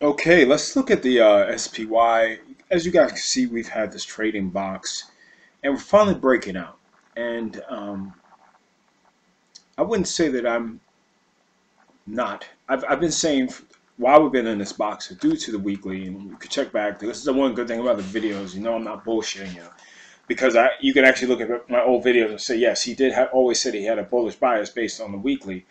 Okay, let's look at the SPY. As you guys can see, we've had this trading box, and we're finally breaking out. And I wouldn't say that I'm not. I've been saying while we've been in this box due to the weekly, and you can check back. This is the one good thing about the videos. You know, I'm not bullshitting you, because you can actually look at my old videos and say, yes, he did have always said he had a bullish bias based on the weekly.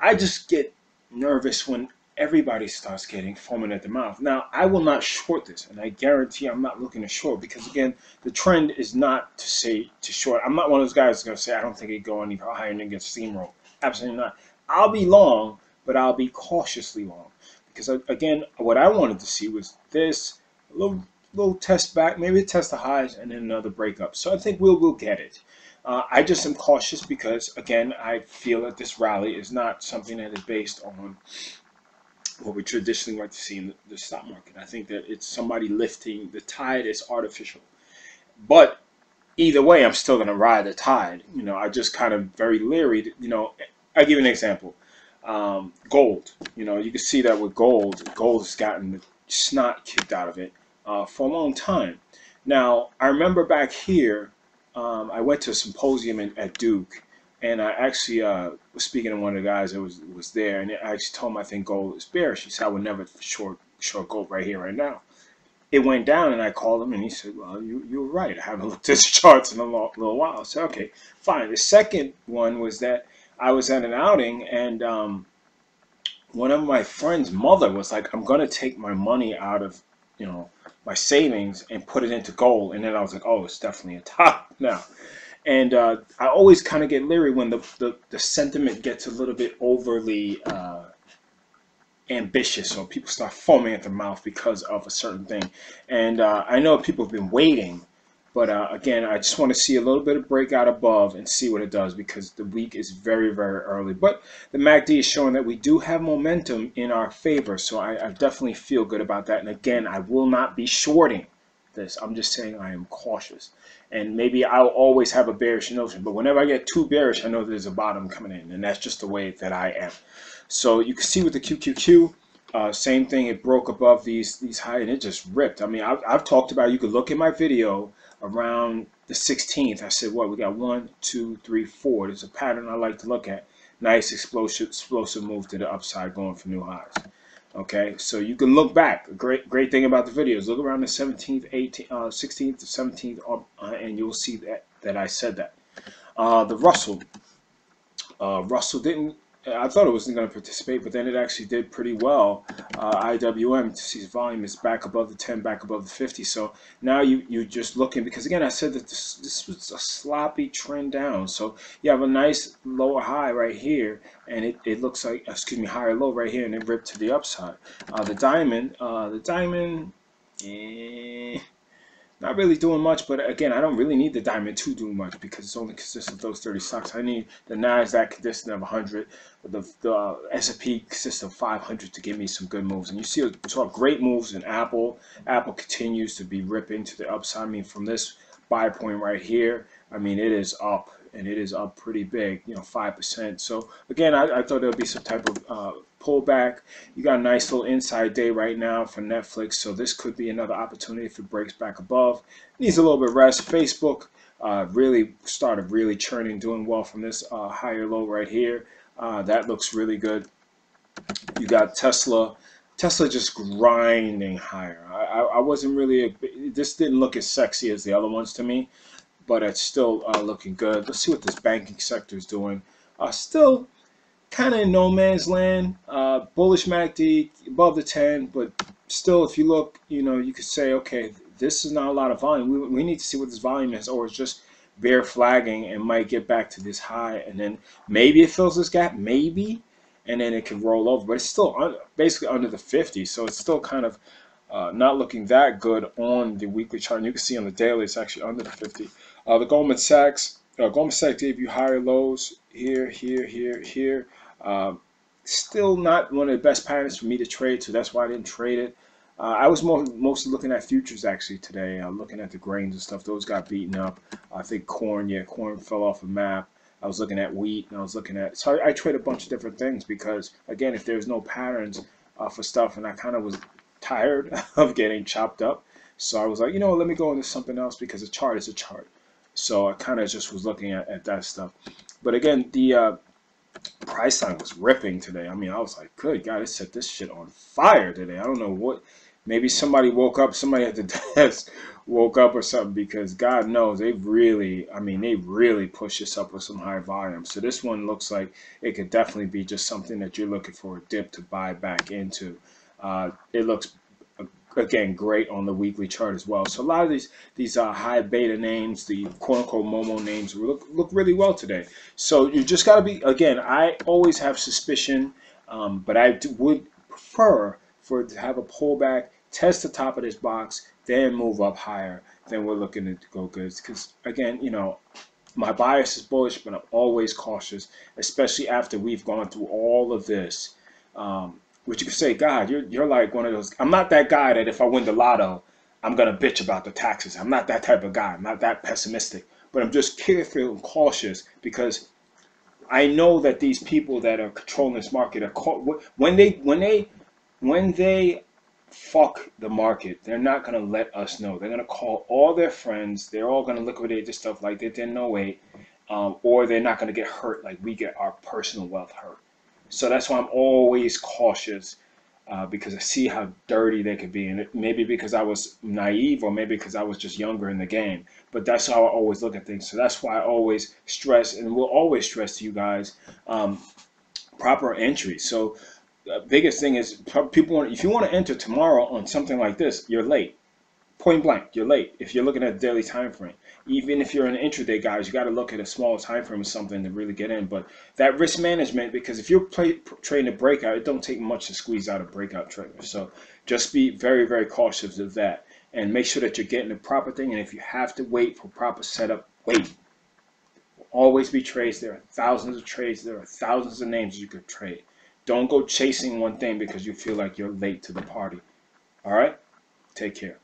I just get nervous when everybody starts getting foaming at the mouth. Now, I will not short this, and I guarantee I'm not looking to short, because again, the trend is not to say to short. I'm not one of those guys that's going to say I don't think it'd go any higher and then get steamrolled. Absolutely not. I'll be long, but I'll be cautiously long, because again, what I wanted to see was this little test back, maybe test the highs and then another breakup. So I think we'll get it. I just am cautious because again, I feel that this rally is not something that is based on what we traditionally like to see in the stock market. I think that it's somebody lifting the tide is artificial. But either way, I'm still going to ride the tide. You know, I just kind of very leery. You know, I'll give you an example. Gold. You know, you can see that with gold. Gold has gotten the snot kicked out of it for a long time. Now, I remember back here, I went to a symposium at Duke. And I actually was speaking to one of the guys that was there, and I actually told him I think gold is bearish. He said, I would never short gold right here, right now. It went down, and I called him, and he said, well, you were right. I haven't looked at the charts in a little while. I said, okay, fine. The second one was that I was at an outing, and one of my friend's mother was like, I'm going to take my money out of, you know, my savings and put it into gold. And then I was like, oh, it's definitely a top now. And I always kind of get leery when the sentiment gets a little bit overly ambitious, or people start foaming at their mouth because of a certain thing. And I know people have been waiting, but again, I just want to see a little bit of breakout above and see what it does, because the week is very, very early. But the MACD is showing that we do have momentum in our favor, so I definitely feel good about that. And again, I will not be shorting this. I'm just saying I am cautious, and maybe I'll always have a bearish notion, but whenever I get too bearish, I know there's a bottom coming in, and that's just the way that I am. So you can see with the QQQ, same thing. It broke above these high, and it just ripped. I mean, I've talked about it. You could look at my video around the 16th. I said, what, we got 1, 2, 3, 4. There's a pattern I like to look at. Nice explosive move to the upside, going for new highs. Okay, so you can look back. A great thing about the videos, look around the 17th, 18th, 16th to 17th, and you'll see that I said that. The Russell didn't. I thought it wasn't going to participate, but then it actually did pretty well. IWM sees volume is back above the 10, back above the 50. So now you're just looking, because again, I said that this was a sloppy trend down. So you have a nice lower high right here, and it looks like, excuse me, higher low right here, and it ripped to the upside. The diamond, not really doing much, but again, I don't really need the diamond to do much, because it's only consists of those 30 stocks. I need the NASDAQ consisting of 100, the S&P consists of 500 to give me some good moves. And you see, saw great moves in Apple. Apple continues to be ripping to the upside. I mean, from this buy point right here, I mean, it is up, and it is up pretty big, you know, 5%. So again, I thought there would be some type of pullback. You got a nice little inside day right now for Netflix, so this could be another opportunity if it breaks back above. Needs a little bit of rest. Facebook really started churning, doing well from this higher low right here. That looks really good. You got Tesla just grinding higher. I wasn't really this didn't look as sexy as the other ones to me, but it's still looking good. Let's see what this banking sector is doing. Still kind of in no man's land. Bullish MACD above the 10, but still, if you look, you know, you could say, okay, this is not a lot of volume. We need to see what this volume is, or it's just bear flagging and might get back to this high, and then maybe it fills this gap, maybe, and then it can roll over. But it's still basically under the 50, so it's still kind of not looking that good on the weekly chart. And you can see on the daily, it's actually under the 50. The Goldman Sachs gave you higher lows here, here. Still not one of the best patterns for me to trade, so that's why I didn't trade it. I was mostly looking at futures actually today, looking at the grains and stuff. Those got beaten up. I think corn, yeah, corn fell off the map. I was looking at wheat, and I was looking at, so I trade a bunch of different things, because again, if there's no patterns for stuff, and I kind of was tired of getting chopped up. So I was like, you know, let me go into something else because a chart is a chart. So I kind of just was looking at that stuff. But again, the Priceline was ripping today. I mean, I was like, good God, it set this shit on fire today. I don't know what. Maybe somebody woke up, somebody at the desk woke up or something, because God knows they've really, I mean, they really pushed this up with some high volume. So this one looks like it could definitely be just something that you're looking for a dip to buy back into. It looks, again, great on the weekly chart as well. So a lot of these high beta names, the quote-unquote Momo names, look really well today. So you just got to be, again, I always have suspicion, but I would prefer for it to have a pullback, test the top of this box, then move up higher, then we're looking to go goods. Because again, you know, my bias is bullish, but I'm always cautious, especially after we've gone through all of this. Which you could say, God, you're like one of those. I'm not that guy that if I win the lotto, I'm gonna bitch about the taxes. I'm not that type of guy. I'm not that pessimistic. But I'm just careful and cautious because I know that these people that are controlling this market are when they fuck the market, they're not going to let us know. They're going to call all their friends. They're all going to liquidate this stuff like they did in 08, or they're not going to get hurt like we get our personal wealth hurt. So that's why I'm always cautious, because I see how dirty they could be. And it, maybe because I was naive, or maybe because I was just younger in the game. But that's how I always look at things. So that's why I always stress, and will always stress to you guys, proper entry. So the biggest thing is, people, if you want to enter tomorrow on something like this, you're late. Point blank, you're late. If you're looking at a daily time frame, even if you're an intraday, guys, you got to look at a small time frame or something to really get in. But that risk management, because if you're trading a breakout, it don't take much to squeeze out a breakout trigger. So just be very, very cautious of that, and make sure that you're getting the proper thing. And if you have to wait for proper setup, wait. There'll always be trades. There are thousands of trades. There are thousands of names you could trade. Don't go chasing one thing because you feel like you're late to the party. All right? Take care.